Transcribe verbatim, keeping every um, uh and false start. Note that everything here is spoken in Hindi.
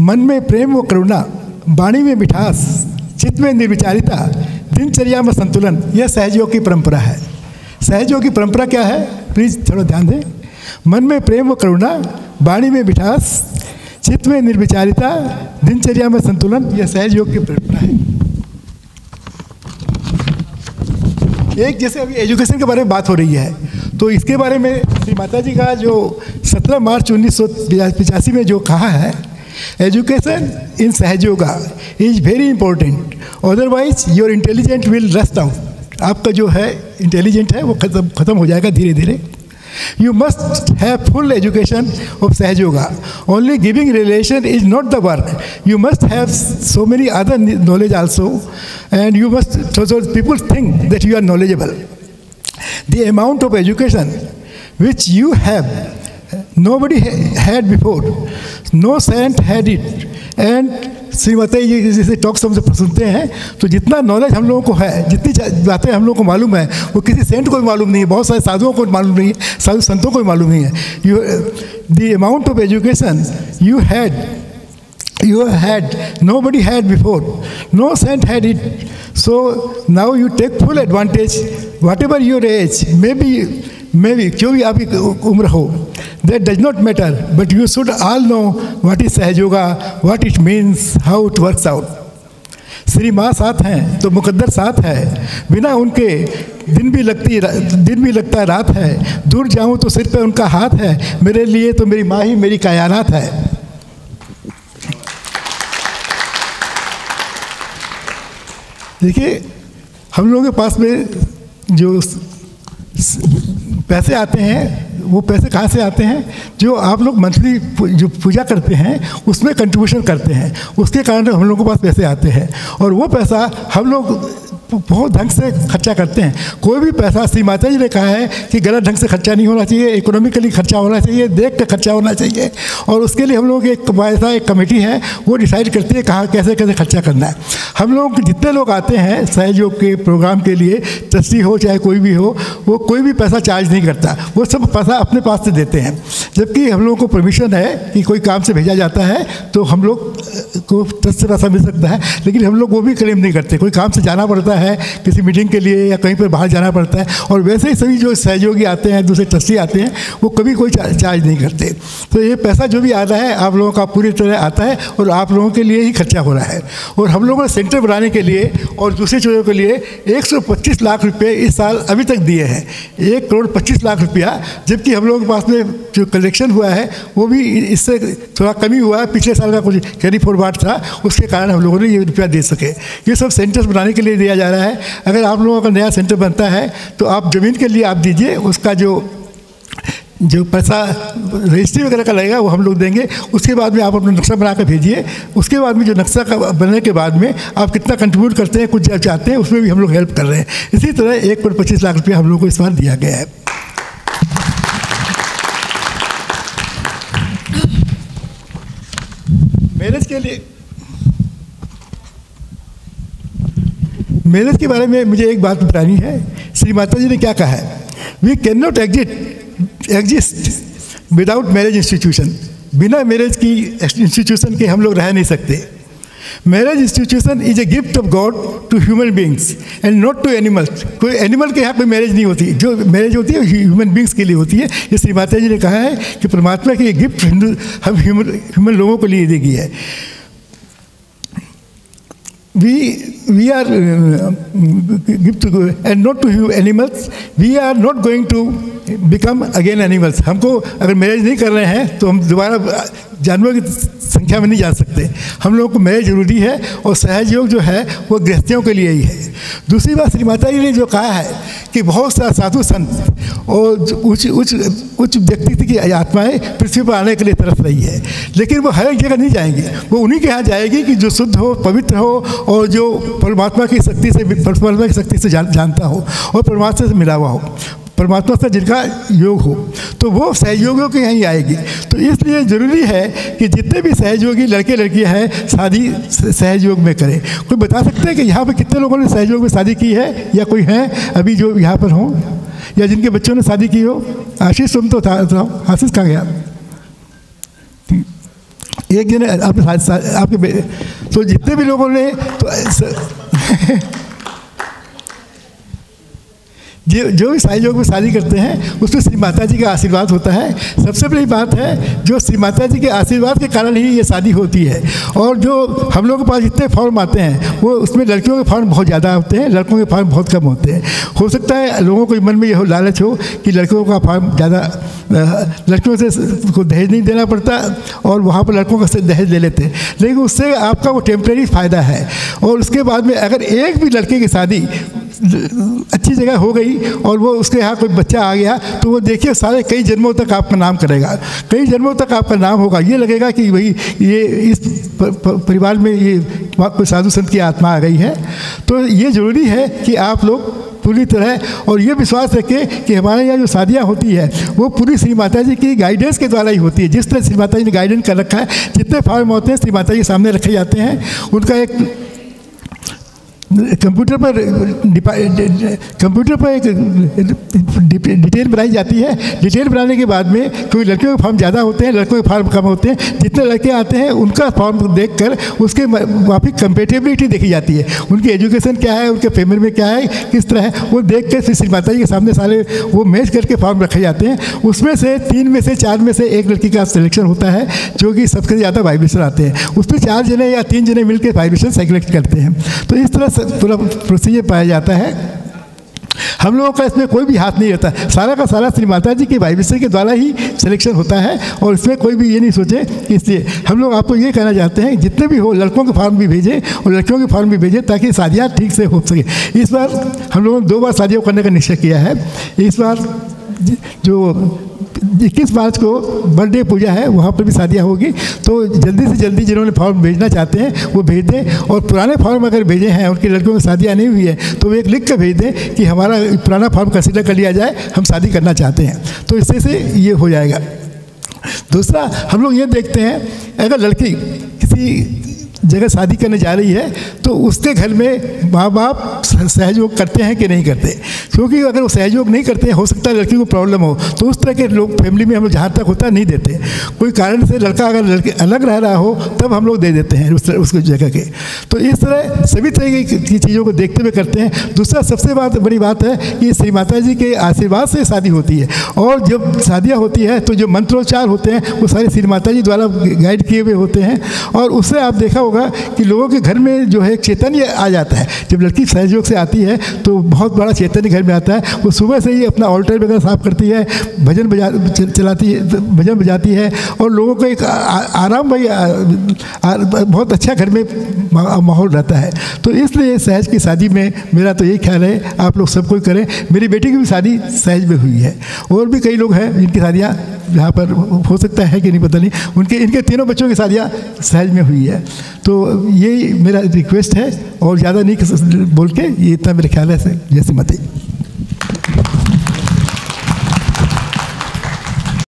मन में प्रेम व करुणा, वाणी में मिठास, चित्त में निर्विचारिता, दिनचर्या में संतुलन, यह सहयोग की परंपरा है। सहयोग की परंपरा क्या है, प्लीज़ थोड़ा ध्यान दें। मन में प्रेम व करुणा, वाणी में मिठास, चित्त में निर्विचारिता, दिनचर्या में संतुलन, यह सहयोग की परंपरा है। एक जैसे अभी एजुकेशन के बारे में बात हो रही है, तो इसके बारे में श्री माता जी का जो सत्रह मार्च उन्नीस सौ पिचासी में जो कहा है, education in सहयोगा is very important, otherwise your intelligent will rust out. आपका जो है इंटेलिजेंट है वो खत्म खत्म हो जाएगा धीरे धीरे। You must have full education of Sahayoga. Only giving relation is not the work. You must have so many other knowledge also, and you must so, so people think that you are knowledgeable. The amount of education which you have, nobody ha had before. No saint had it. And Shrimati जी जैसे टॉक्स हम जब सुनते हैं तो जितना नॉलेज हम लोगों को है, जितनी बातें हम लोगों को मालूम है, वो किसी सेंट को भी मालूम नहीं है, बहुत सारे साधुओं को मालूम नहीं है, साधु संतों को भी मालूम नहीं है। You the amount of education you had you had nobody had before, no saint had it. So now you take full advantage, whatever your age may be may be क्यों भी आपकी उम्र हो, that does not matter, but you should all know what is Sahayoga, what it means, how it works out. Shri माँ साथ हैं तो मुकद्दर साथ है, बिना उनके दिन भी लगती दिन भी लगता रात है, दूर जाऊँ तो सिर पे उनका हाथ है, मेरे लिए तो मेरी माँ ही मेरी कायनात है। देखिए हम लोगों के पास में जो पैसे आते हैं वो पैसे कहाँ से आते हैं, जो आप लोग मंथली जो पूजा करते हैं उसमें कंट्रीब्यूशन करते हैं, उसके कारण हम लोगों के पास पैसे आते हैं। और वो पैसा हम लोग बहुत ढंग से खर्चा करते हैं। कोई भी पैसा श्री माता जी ने कहा है कि गलत ढंग से खर्चा नहीं होना चाहिए, इकोनॉमिकली खर्चा होना चाहिए, देख कर खर्चा होना चाहिए। और उसके लिए हम लोग एक ऐसा एक कमेटी है वो डिसाइड करती है कहाँ कैसे कैसे खर्चा करना है। हम लोग जितने लोग आते हैं सहयोग के प्रोग्राम के लिए, ट्रस्टी हो चाहे कोई भी हो, वो कोई भी पैसा चार्ज नहीं करता, वो सब पैसा अपने पास से देते हैं। जबकि हम लोगों को परमिशन है कि कोई काम से भेजा जाता है तो हम लोग को ट्रस्ट से पैसा मिल सकता है, लेकिन हम लोग वो भी क्लेम नहीं करते। कोई काम से जाना पड़ता है है किसी मीटिंग के लिए या कहीं पर बाहर जाना पड़ता है, और वैसे ही सभी जो सहयोगी आते हैं, दूसरे ट्रस्टी आते हैं, वो कभी कोई चार्ज नहीं करते। तो ये पैसा जो भी आ रहा है आप लोगों का पूरी तरह आता है और आप लोगों के लिए ही खर्चा हो रहा है। और हम लोगों ने सेंटर बनाने के लिए और दूसरी चीज़ों के लिए एक सौ पच्चीस लाख रुपये इस साल अभी तक दिए हैं, एक करोड़ पच्चीस लाख रुपया। जबकि हम लोगों के पास में जो कलेक्शन हुआ है वो भी इससे थोड़ा कमी हुआ है, पिछले साल का कुछ कैरी फॉरवर्ड था, उसके कारण हम लोगों ने ये रुपया दे सके। ये सब सेंटर्स बनाने के लिए दिया जा है। अगर आप लोगों का नया सेंटर बनता है तो आप ज़मीन के लिए आप दीजिए, उसका जो जो पैसा रजिस्ट्री वगैरह का लगेगा वो हम लोग देंगे। उसके बाद में आप अपना नक्शा बना कर भेजिए, उसके बाद में जो नक्शा का बनने के बाद में आप कितना कंट्रीब्यूट करते हैं, कुछ चाहते हैं, उसमें भी हम लोग हेल्प कर रहे हैं। इसी तरह एक करोड़ पच्चीस लाख रुपये हम लोग को इस बार दिया गया है। मैरिज के लिए मैरिज के बारे में मुझे एक बात बतानी है। श्री माता जी ने क्या कहा है, we can not exit exist without marriage institution. बिना मैरिज की इंस्टीट्यूशन के हम लोग रह नहीं सकते। Marriage institution is a gift of God to human beings and not to animals. कोई एनिमल के यहाँ कोई मैरिज नहीं होती, जो मैरिज होती है ह्यूमन बींग्स के लिए होती है। ये श्री माता जी ने कहा है कि परमात्मा की ये गिफ्ट हिंदू हम ह्यूमन ह्यूमन लोगों के लिए दी गई है। We we are uh, give to go and not to you animals. We are not going to become again animals. हमको अगर मैरिज नहीं कर रहे हैं तो हम दोबारा जानवरों की संख्या में नहीं जा सकते। हम लोगों को मैरिज जरूरी है। और सहयोग जो है वो गृहस्थियों के लिए ही है। दूसरी बात श्री माता जी ने जो कहा है कि बहुत सारा साधु संत और उच्च उच्च उच्च व्यक्तित्व की आत्माएं पृथ्वी पर आने के लिए तरफ रही है, लेकिन वो हर एक जगह नहीं जाएंगी। वो उन्हीं के यहाँ जाएगी कि जो शुद्ध हो, पवित्र हो और जो परमात्मा की शक्ति से परमात्मा की शक्ति से जान, जानता हो और परमात्मा से मिला हुआ हो, परमात्मा से जिनका योग हो, तो वो सहयोगियों के यहीं आएगी। तो इसलिए ज़रूरी है कि जितने भी सहयोगी लड़के लड़कियां हैं शादी सहयोग में करें। कोई बता सकते हैं कि यहाँ पर कितने लोगों ने सहयोग में शादी की है, या कोई हैं अभी जो यहाँ पर हों या जिनके बच्चों ने शादी की हो? आशीष तुम तो था, था आशीष कहाँ गया? एक दिन आपने आपके तो जितने भी लोगों ने तो जो जो भी साई योग में शादी करते हैं उसमें श्री माता जी का आशीर्वाद होता है। सबसे बड़ी बात है जो श्री माता जी के आशीर्वाद के कारण ही ये शादी होती है। और जो हम लोगों के पास जितने फॉर्म आते हैं वो उसमें लड़कियों के फॉर्म बहुत ज़्यादा होते हैं, लड़कों के फॉर्म बहुत कम होते हैं। हो सकता है लोगों के मन में यह लालच हो कि लड़कियों का फॉर्म ज़्यादा, लड़कियों से को दहेज नहीं देना पड़ता और वहाँ पर लड़कों का दहेज ले लेते हैं, लेकिन उससे आपका वो टेम्प्रेरी फ़ायदा है। और उसके बाद में अगर एक भी लड़के की शादी अच्छी जगह हो गई और वो उसके यहाँ कोई बच्चा आ गया तो वो देखिए सारे कई जन्मों तक आपका नाम करेगा, कई जन्मों तक आपका नाम होगा। ये लगेगा कि भाई ये इस पर, पर, परिवार में ये कोई साधु संत की आत्मा आ गई है। तो ये ज़रूरी है कि आप लोग पूरी तरह और ये विश्वास रखें कि हमारे यहाँ जो शादियाँ होती है वो पूरी श्री माता जी की गाइडेंस के द्वारा ही होती है। जिस तरह श्री माता जी ने गाइडेंस कर रखा है, जितने फॉर्म होते हैं श्री माता जी के सामने रखे जाते हैं, उनका एक कंप्यूटर पर कंप्यूटर पर एक डिटेल बनाई जाती है। डिटेल बनाने के बाद में क्योंकि लड़कियों के फॉर्म ज़्यादा होते हैं, लड़कों के फॉर्म कम होते हैं, जितने लड़के आते हैं उनका फॉर्म देखकर उसके वापिक कंपेटेबिलिटी देखी जाती है, उनकी एजुकेशन क्या है, उनके पेमेंट में क्या है, किस तरह है, वो देख कर फिर श्री माता जी के सामने सारे वो मैच करके फॉर्म रखे जाते हैं। उसमें से तीन में से चार में से एक लड़की का सिलेक्शन होता है जो कि सबसे ज़्यादा वाइब्रेशन आते हैं, उसमें चार जने या तीन जने मिलकर वाइब्रेशन सेलेक्ट करते हैं। तो इस तरह पूरा प्रोसीजर पाया जाता है। हम लोगों का इसमें कोई भी हाथ नहीं रहता, सारा का सारा श्री माता जी के वाइब्रेशन के द्वारा ही सिलेक्शन होता है और इसमें कोई भी ये नहीं सोचे। इसलिए हम लोग आपको ये कहना चाहते हैं जितने भी हो लड़कों के फॉर्म भी भेजें और लड़कियों के फॉर्म भी भेजें ताकि शादियाँ ठीक से हो सके। इस बार हम लोगों ने दो बार शादियाँ करने का निश्चय किया है। इस बार जो इक्कीस मार्च को बर्थडे पूजा है वहाँ पर भी शादियाँ होगी, तो जल्दी से जल्दी जिन्होंने फॉर्म भेजना चाहते हैं वो भेज दें। और पुराने फॉर्म अगर भेजे हैं उनकी लड़कियों की शादियाँ नहीं हुई है तो वो एक लिख कर भेज दें कि हमारा पुराना फॉर्म कंसिडर कर लिया जाए, हम शादी करना चाहते हैं, तो इससे से ये हो जाएगा। दूसरा हम लोग ये देखते हैं अगर लड़की किसी जगह शादी करने जा रही है तो उसके घर में माँ बाप सहयोग करते हैं कि नहीं करते, क्योंकि अगर वो सहयोग नहीं करते हो सकता है लड़की को प्रॉब्लम हो, तो उस तरह के लोग फैमिली में हम लोग जहाँ तक होता नहीं देते। कोई कारण से लड़का अगर लड़के अलग रह रहा हो तब हम लोग दे देते हैं उस उसको जगह के। तो इस तरह सभी तरह की चीज़ों को देखते हुए करते हैं। दूसरा सबसे बात बड़ी बात है कि श्री माता जी के आशीर्वाद से शादी होती है और जब शादियाँ होती है तो जो मंत्रोच्चार होते हैं वो सारे श्री माता जी द्वारा गाइड किए हुए होते हैं। और उससे आप देखा कि लोगों के घर में जो है चैतन्य आ जाता है। जब लड़की सहयोग से आती है तो बहुत बड़ा चैतन्य घर में आता है। वो सुबह से ही अपना ऑल्टर वगैरह साफ करती है, भजन बजा चलाती है भजन बजाती है और लोगों को एक आराम भाई बहुत अच्छा घर में माहौल रहता है। तो इसलिए सहज की शादी में मेरा तो यही ख्याल है आप लोग सब कोई करें। मेरी बेटी की भी शादी सहज में हुई है और भी कई लोग हैं जिनकी शादियाँ यहाँ पर हो सकता है कि नहीं पता नहीं, उनके इनके तीनों बच्चों की शादियाँ सहज में हुई है। तो यही मेरा रिक्वेस्ट है और ज़्यादा नहीं बोल के ये इतना मेरे ख्याल है। जय श्री माता दी।